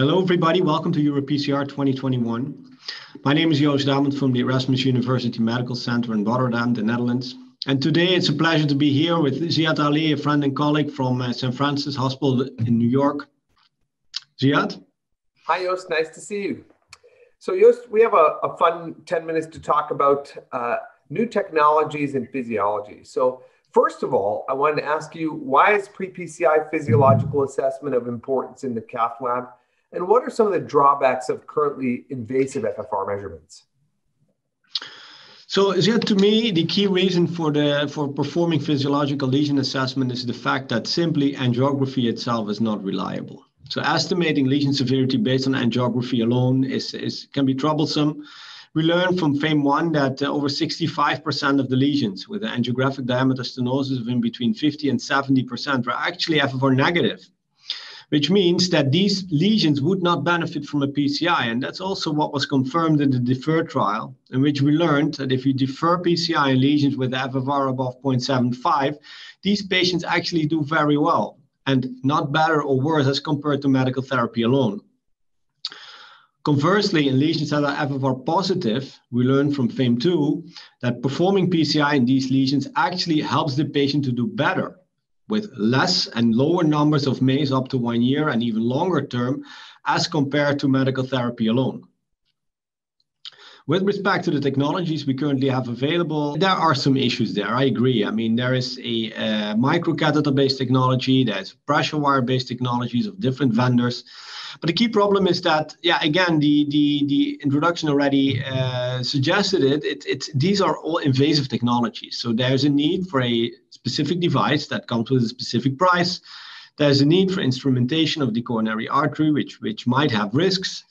Hello everybody, welcome to EuroPCR 2021. My name is Joost Daemen from the Erasmus University Medical Center in Rotterdam, the Netherlands. And today it's a pleasure to be here with Ziad Ali, a friend and colleague from St. Francis Hospital in New York. Ziad? Hi Joost, nice to see you. So Joost, we have a fun 10 minutes to talk about new technologies in physiology. So first of all, I wanted to ask you, why is pre-PCI physiological assessment of importance in the cath lab? And what are some of the drawbacks of currently invasive FFR measurements? So Ziad, to me, the key reason for performing physiological lesion assessment is the fact that simply angiography itself is not reliable. So estimating lesion severity based on angiography alone can be troublesome. We learned from FAME 1 that over 65% of the lesions with an angiographic diameter stenosis of in between 50 and 70% were actually FFR negative, which means that these lesions would not benefit from a PCI. And that's also what was confirmed in the DEFER trial, in which we learned that if you defer PCI in lesions with FFR above 0.75, these patients actually do very well and not better or worse as compared to medical therapy alone. Conversely, in lesions that are FFR positive, we learned from FAME2 that performing PCI in these lesions actually helps the patient to do better, with less and lower numbers of MACE up to 1 year and even longer term as compared to medical therapy alone. With respect to the technologies we currently have available, there are some issues there, I agree. I mean, there is a microcatheter-based technology, there's pressure wire-based technologies of different vendors. But the key problem is that, yeah, again, the introduction already suggested it. These are all invasive technologies. So there's a need for a specific device that comes with a specific price. There's a need for instrumentation of the coronary artery, which might have risks.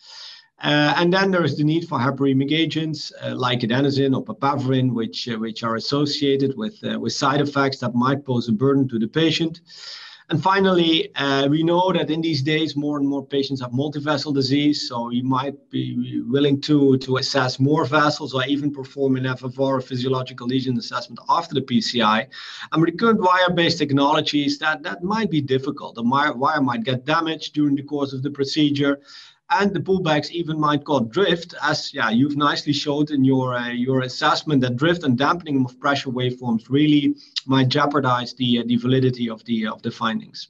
And then there is the need for hyperemic agents like adenosine or papaverin, which are associated with side effects that might pose a burden to the patient. And finally, we know that in these days, more and more patients have multivessel disease, so you might be willing to assess more vessels or even perform an FFR physiological lesion assessment after the PCI. And with current wire-based technologies, that might be difficult. The wire might get damaged during the course of the procedure, and the pullbacks even might cause drift, as you've nicely showed in your assessment that drift and dampening of pressure waveforms really might jeopardize the validity of the findings.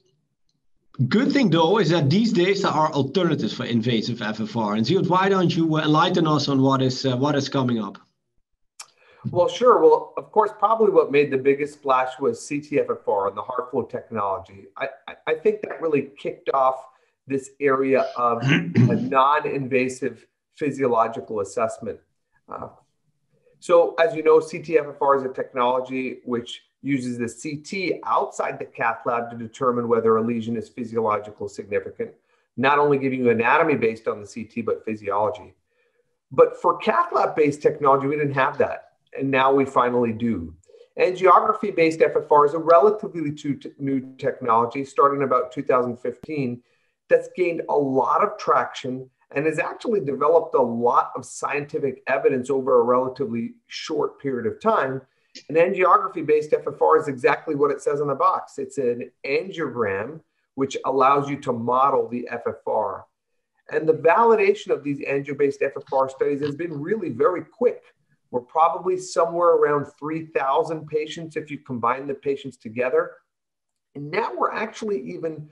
Good thing though is that these days there are alternatives for invasive FFR. And Ziad, why don't you enlighten us on what is coming up? Well, sure. Well, of course, probably what made the biggest splash was CT-FFR and the HeartFlow technology. I think that really kicked off this area of a non-invasive physiological assessment. So as you know, CT-FFR is a technology which uses the CT outside the cath lab to determine whether a lesion is physiologically significant, not only giving you anatomy based on the CT, but physiology. But for cath lab-based technology, we didn't have that, and now we finally do. Angiography-based FFR is a relatively new technology starting about 2015, that's gained a lot of traction and has actually developed a lot of scientific evidence over a relatively short period of time. And angiography-based FFR is exactly what it says on the box. It's an angiogram, which allows you to model the FFR. And the validation of these angio-based FFR studies has been really very quick. We're probably somewhere around 3,000 patients if you combine the patients together. And now we're actually even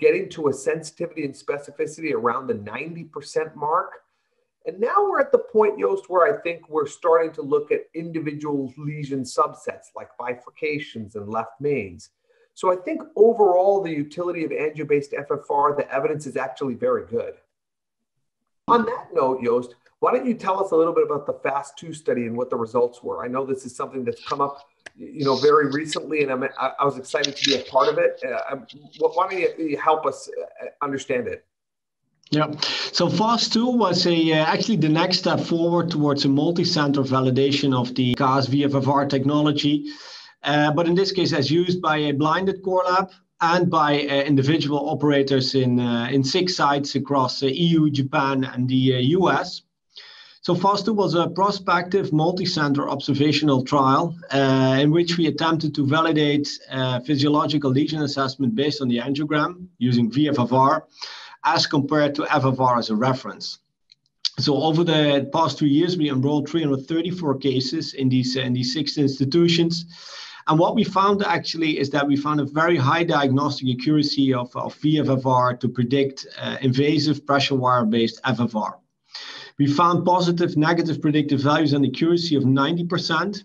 getting to a sensitivity and specificity around the 90% mark. And now we're at the point, Joost, where I think we're starting to look at individual lesion subsets like bifurcations and left mains. So I think overall, the utility of angio-based FFR, the evidence is actually very good. On that note, Joost, why don't you tell us a little bit about the FAST2 study and what the results were? I know this is something that's come up very recently, and I was excited to be a part of it. Why don't you help us understand it? Yeah, so FAST2 was actually the next step forward towards a multi-center validation of the CAS VFFR technology, but in this case as used by a blinded core lab and by individual operators in 6 sites across the EU, Japan, and the US. So FAST2 was a prospective multi-center observational trial in which we attempted to validate physiological lesion assessment based on the angiogram using VFFR as compared to FFR as a reference. So over the past 2 years, we enrolled 334 cases in these six institutions. And what we found actually is that we found a very high diagnostic accuracy of VFFR to predict invasive pressure wire-based FFR. We found positive, negative predictive values and accuracy of 90%,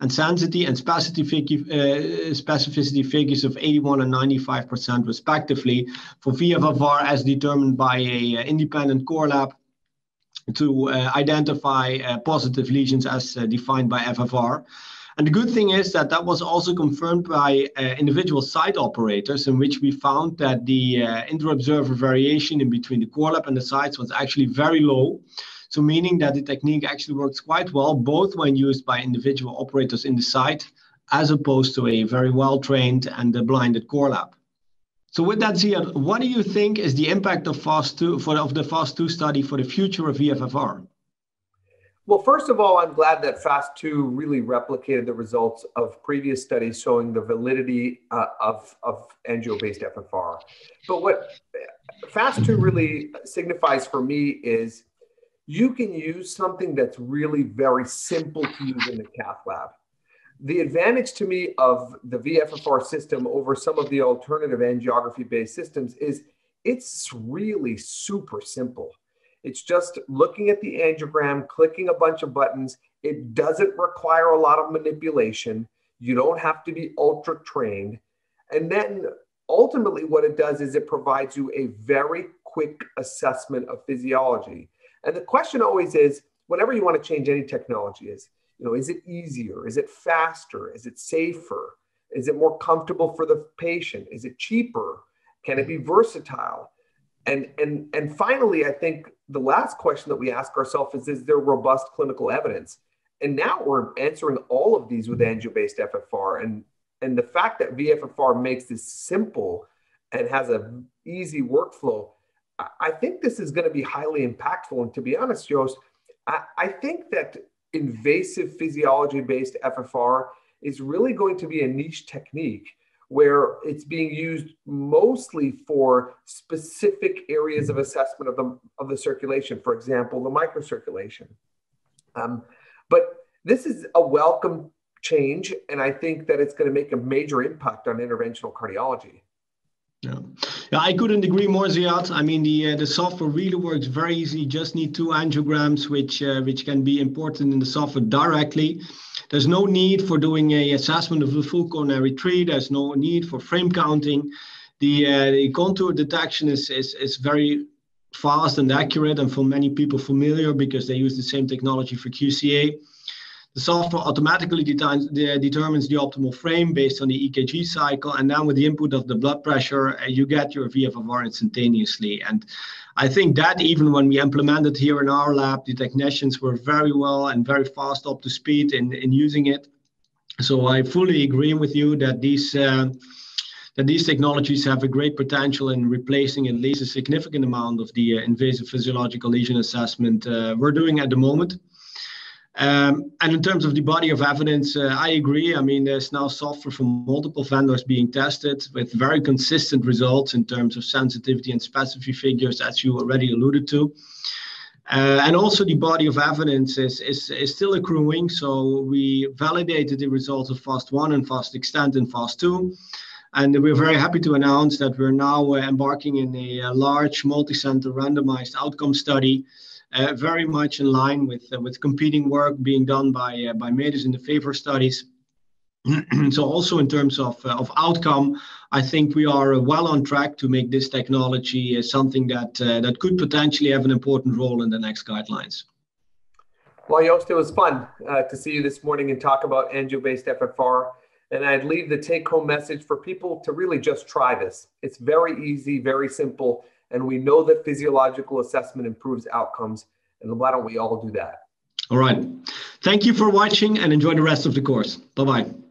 and sensitivity and specificity figures of 81 and 95% respectively for VFFR as determined by an independent core lab to identify positive lesions as defined by FFR. And the good thing is that that was also confirmed by individual site operators, in which we found that the inter-observer variation in between the core lab and the sites was actually very low. So meaning that the technique actually works quite well, both when used by individual operators in the site, as opposed to a very well-trained and blinded core lab. So with that, Ziad, what do you think is the impact of the FAST2 study for the future of VFFR? Well, first of all, I'm glad that FAST2 really replicated the results of previous studies showing the validity of angio-based FFR. But what FAST2 really signifies for me is you can use something that's really very simple to use in the cath lab. The advantage to me of the VFFR system over some of the alternative angiography-based systems is it's really super simple. It's just looking at the angiogram, clicking a bunch of buttons. It doesn't require a lot of manipulation. You don't have to be ultra trained. And then ultimately what it does is it provides you a very quick assessment of physiology. And the question always is, whenever you want to change any technology is, you know, is it easier? Is it faster? Is it safer? Is it more comfortable for the patient? Is it cheaper? Can it be versatile? And finally, I think the last question that we ask ourselves is there robust clinical evidence? And now we're answering all of these with angio-based FFR. And the fact that VFFR makes this simple and has an easy workflow, I think this is going to be highly impactful. And to be honest, Joost, I think that invasive physiology-based FFR is really going to be a niche technique, where it's being used mostly for specific areas of assessment of the circulation, for example, the microcirculation. But this is a welcome change, and I think that it's going to make a major impact on interventional cardiology. Yeah. Yeah, I couldn't agree more, Ziad. I mean, the software really works very easily. You just need two angiograms, which can be imported in the software directly. There's no need for doing an assessment of the full coronary tree. There's no need for frame counting. The contour detection is very fast and accurate, and for many people familiar because they use the same technology for QCA. The software automatically determines the optimal frame based on the EKG cycle. And then with the input of the blood pressure, you get your VFFR instantaneously. And I think that even when we implemented here in our lab, the technicians were very well and very fast up to speed in using it. So I fully agree with you that these technologies have a great potential in replacing at least a significant amount of the invasive physiological lesion assessment we're doing at the moment. And in terms of the body of evidence, I agree. I mean, there's now software from multiple vendors being tested with very consistent results in terms of sensitivity and specificity figures, as you already alluded to. And also the body of evidence is still accruing. So we validated the results of FAST1 and FAST-Extend and FAST2. And we're very happy to announce that we're now embarking in a large multi-center randomized outcome study, very much in line with competing work being done by MEDIS in the favor studies. So also in terms of outcome, I think we are well on track to make this technology something that could potentially have an important role in the next guidelines. Well, Joost, it was fun to see you this morning and talk about angio-based FFR. And I'd leave the take-home message for people to really just try this. It's very easy, very simple. And we know that physiological assessment improves outcomes. And why don't we all do that? All right. Thank you for watching and enjoy the rest of the course. Bye-bye.